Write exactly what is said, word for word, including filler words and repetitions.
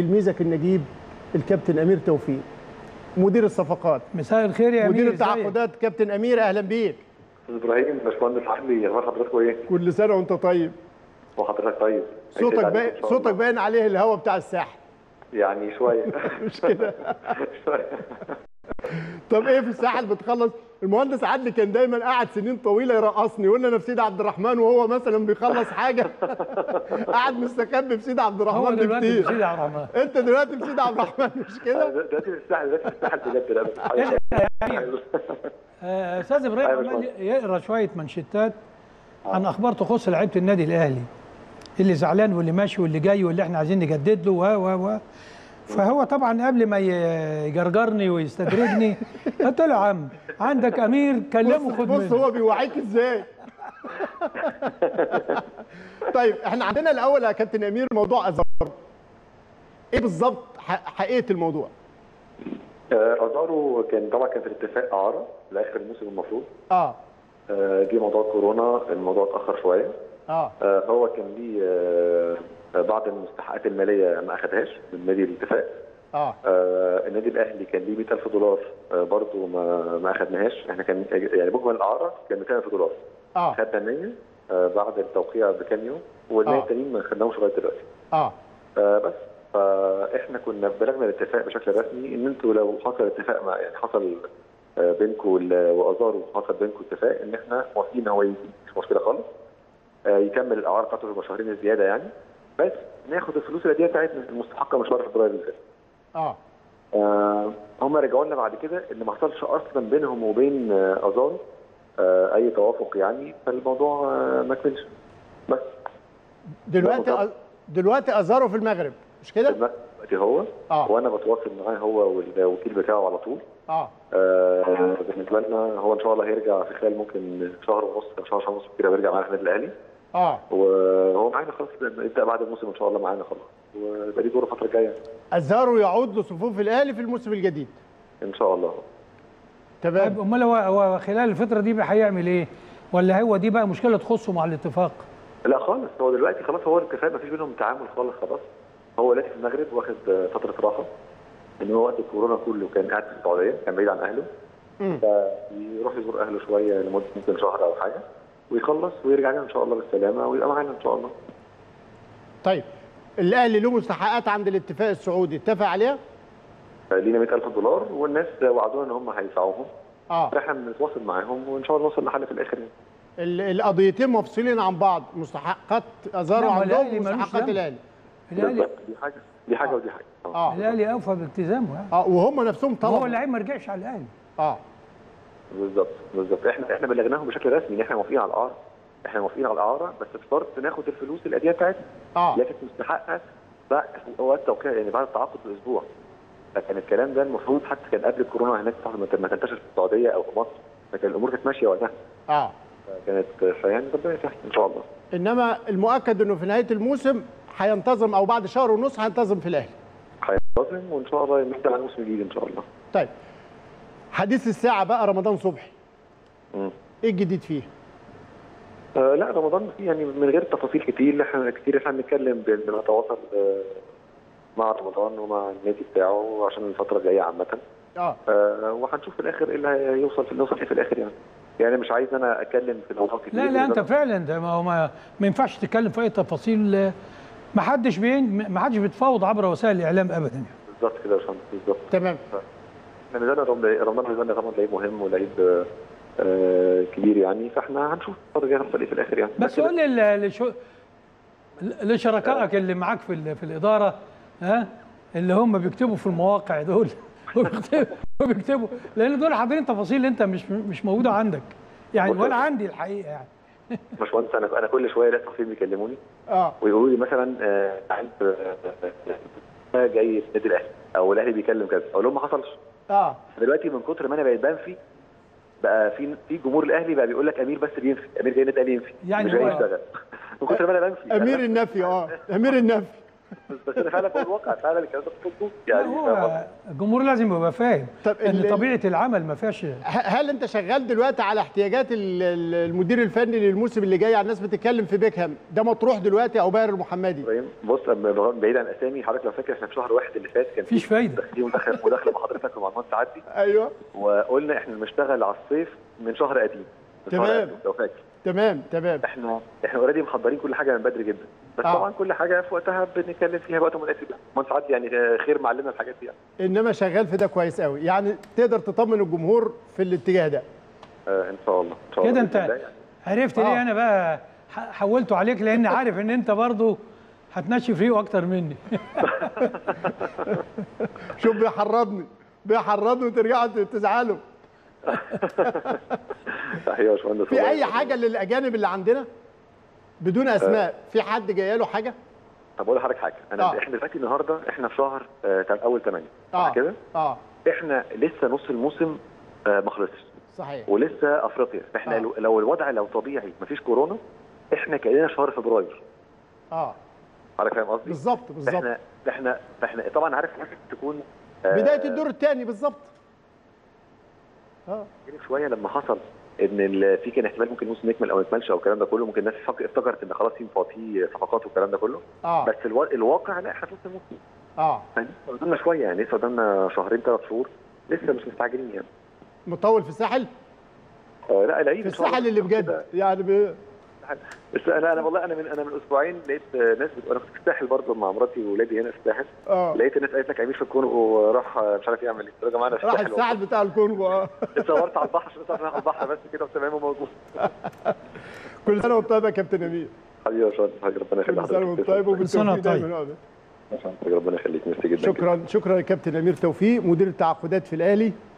تلميذك النجيب الكابتن امير توفيق مدير الصفقات. مساء الخير يا امير. مدير التعاقدات كابتن امير، اهلا بيك. ابراهيم باشمهندس صاحبي، اخبار حضرتك ايه؟ كل سنه وانت طيب. وحضرتك طيب. صوتك باين صوتك باين عليه الهوا بتاع الساحل. يعني شويه مش كده؟ شويه. طب ايه في الساحل بتخلص؟ المهندس عدلي كان دايما قاعد سنين طويله يرقصني، يقول لي انا في سيد عبد الرحمن وهو مثلا بيخلص حاجه قاعد مستخبي في سيد عبد الرحمن كتير. هو دلوقتي في سيد عبد الرحمن. انت دلوقتي في سيد عبد الرحمن مش كده؟ دلوقتي في الساحل، دلوقتي في الساحل بجد. لا بس استاذ ابراهيم عمال يقرا شويه منشتات عن اخبار تخص لعيبه النادي الاهلي، اللي زعلان واللي ماشي واللي جاي واللي احنا عايزين نجدد له و و و فهو طبعا قبل ما يجرجرني ويستدرجني قلت له يا عم عندك امير كلمه خد منه. بص هو بيوعيك ازاي. طيب احنا عندنا الاول يا كابتن امير موضوع ازارو. ايه بالظبط حقيقه الموضوع؟ ازارو كان طبعا كان في الاتفاق اعاره لاخر الموسم المفروض. اه جه موضوع كورونا، الموضوع اتاخر شويه. اه هو كان ليه بعض المستحقات الماليه ما اخذهاش من نادي الاتفاق. اه النادي الاهلي كان ليه مئة ألف دولار برضه ما ما اخذناهاش، احنا كان يعني مجمل الاعاره كان مئتين ألف دولار. اه خدنا مية بعد التوقيع بكام يوم، والمية التانيين ما خدناهمش لغايه دلوقتي. اه بس فاحنا كنا بلغنا الاتفاق بشكل رسمي ان انتوا لو حصل اتفاق مع يعني حصل بينكوا وازارو حصل بينكوا اتفاق ان احنا موافقين هو يجي، مش مشكله خالص، يكمل الاعاره بتاعته في المشهرين الزياده يعني، بس ناخد الفلوس اللي دي بتاعتنا المستحقه مش بره فبراير اللي فات. اه هم رجعوا لنا بعد كده ان ما حصلش اصلا بينهم وبين ازارو آه اي توافق يعني، فالموضوع آه ما كملش. بس دلوقتي دلوقتي ازارو في المغرب مش كده؟ دلوقتي هو آه. وانا بتواصل معاه هو والوكيل بتاعه على طول. اه, آه بالنسبه لنا هو ان شاء الله هيرجع في خلال ممكن شهر ونص، شهر شهر ونص كده بيرجع معانا النادي الاهلي. اه وهو معانا خلاص، يبدا بعد الموسم ان شاء الله معانا خلاص، ويبقى ليه دوره الفتره الجايه. ازارو يعود لصفوف الاهلي في الموسم الجديد ان شاء الله. تمام. امال هو خلال الفتره دي بقى هيعمل ايه؟ ولا هو دي بقى مشكله تخصه مع الاتفاق؟ لا خالص، هو دلوقتي خلاص هو الاتفاق ما فيش بينهم تعامل خالص خلاص. هو دلوقتي في المغرب واخد فتره راحه، ان هو وقت الكورونا كله كان قاعد في السعوديه، كان بعيد عن اهله. امم فيروح يزور اهله شويه لمده ممكن شهر او حاجه، ويخلص ويرجع لنا ان شاء الله بالسلامه ويبقى معانا ان شاء الله. طيب الاهلي له مستحقات عند الاتفاق السعودي اتفق عليها؟ لينا مئة ألف دولار والناس وعدونا ان هم هيدفعوهم. اه فاحنا بنتواصل معاهم وان شاء الله نوصل لحل في الاخر. القضيتين مفصولين عن بعض، مستحقات ازارو عندهم ومستحقات الاهلي. الاهلي دي حاجه دي حاجه آه. ودي حاجه. اه الاهلي اوفى بالتزامه يعني. اه وهم نفسهم طبعا هو اللعيب ما رجعش على الاهلي. اه بالظبط بالظبط، احنا احنا بلغناهم بشكل رسمي ان احنا موافقين على الاعاره، احنا موافقين على الاعاره بس بشرط ناخد الفلوس الاديه بتاعتنا. اه اللي كانت مستحقه بعد اوقات التوقيع يعني بعد التعاقد باسبوع. لكن الكلام ده المفروض حتى كان قبل الكورونا هناك ما تنتشر في السعوديه او في مصر، لكن الامور كانت ماشيه وقتها. اه كانت يعني ربنا يسهل ان شاء الله. انما المؤكد انه في نهايه الموسم هينتظم او بعد شهر ونص هينتظم في الاهلي. هينتظم وان شاء الله نبدا على الموسم الجديد ان شاء الله. طيب حديث الساعة بقى رمضان صبحي. امم ايه الجديد فيه؟ آه لا رمضان فيه يعني من غير تفاصيل كتير، احنا كتير احنا بنتكلم بنتواصل آه مع رمضان ومع النادي بتاعه عشان الفترة الجاية عامة. اه, آه وهنشوف في الآخر ايه اللي هيوصل في نوصل ايه في الآخر يعني. يعني مش عايز انا اتكلم في الموضوع كتير. لا لا انت فعلا ده ما هو ما ينفعش تتكلم في أي تفاصيل، ما حدش بين ما حدش بيتفاوض عبر وسائل الإعلام أبدا يعني. بالظبط كده يا باشمهندس بالظبط. تمام. احنا نزلنا رمضان نزلنا طبعا لعيب مهم ولعيب آه كبير يعني، فاحنا هنشوف الفتره الجايه هتحصل ايه في الاخر يعني. بس قول لشركائك اللي معاك في في الاداره ها اللي هم بيكتبوا في المواقع دول وبيكتبوا لان دول حاضرين تفاصيل انت مش مش موجوده عندك يعني ولا عندي الحقيقه يعني. باشمهندس انا انا كل شويه لسه تفاصيل بيكلموني اه ويقولوا لي مثلا لعيب آه جاي في النادي الاهلي او الاهلي بيكلم كذا، اقول لهم ما حصلش. اه دلوقتي من كتر ما انا بقيت بنفي بقى في في جمهور الاهلي بقى بيقول لك امير بس بينفي، امير جاي النادي الاهلي ينفي يعني مش جاي يشتغل من كتر ما انا بنفي. امير النفي اه امير النفي بس فعلا في الواقع فعلا الكلام ده كله يعني هو الجمهور لازم يبقى فاهم ان طبيعه العمل ما فيهاش. هل انت شغال دلوقتي على احتياجات المدير الفني للموسم اللي جاي؟ يعني الناس بتتكلم في بيكهام ده مطروح دلوقتي او بايرن المحمدي. بص بعيد عن اسامي حضرتك، لو فاكر احنا في شهر واحد اللي فات كان مفيش فايده دي مداخله مع حضرتك ومعلومات تعدي. ايوه وقلنا احنا بنشتغل على الصيف من شهر قديم. تمام لو فاكر. تمام تمام احنا احنا اوريدي محضرين كل حاجه من بدري جدا، بس آه. طبعا كل حاجه في وقتها بنتكلم فيها بوقت مناسب، ما ساعات يعني خير معلمنا الحاجات دي يعني. انما شغال في ده كويس قوي، يعني تقدر تطمن الجمهور في الاتجاه ده. آه ان شاء الله ان شاء الله كده. انت يعني عرفت آه. ليه انا بقى حولته عليك؟ لان عارف ان انت برضه هتنشف ريقه اكتر مني. شوف بيحرضني بيحرضني وترجعوا تزعلوا. صحيح يا في اي حاجه للاجانب اللي عندنا بدون اسماء؟ أه في حد جاي له حاجه؟ طب اقول لحضرتك حاجه انا آه. احنا دلوقتي النهارده احنا في شهر آه اول ثمانية آه. كده اه احنا لسه نص الموسم آه ما خلصش صحيح، ولسه افريقيا احنا آه. لو الوضع لو طبيعي مفيش كورونا احنا كاننا في شهر فبراير. اه حضرتك فاهم قصدي؟ بالظبط بالظبط. احنا احنا احنا طبعا عارف ممكن تكون آه بدايه الدور الثاني بالظبط. اه شويه لما حصل ان في كان احتمال ممكن الموسم يكمل او ما يكملش او الكلام ده كله، ممكن الناس افتكرت ان خلاص في صفقات والكلام ده كله. آه. بس الو... الواقع لا احنا في نص الموسم. اه فلسه قدامنا شويه يعني، لسه قدامنا شهرين ثلاث شهور، لسه مش مستعجلين يعني. مطول في الساحل؟ آه لا العيد في الساحل اللي بجد يعني ب... بس انا انا والله انا من انا من اسبوعين لقيت ناس بت... انا كنت في الساحل برضه مع مراتي واولادي هنا في الساحل. اه لقيت الناس قالت لك امير في الكونغو راح مش عارف يعمل ايه. يا جماعه انا في الساحل راح الساحل بتاع الكونغو. اه اتصورت على البحر عشان اعرف على البحر بس كده وتمام وموجود. كل سنه وانت طيب يا كابتن امير. حبيبي يا باشمهندس حاج ربنا يخليك. كل سنه وانت طيب وبالتوفيق دايما. ربنا يخليك ميرسي جدا. شكرا شكرا يا كابتن امير توفيق مدير التعاقدات في الاهلي.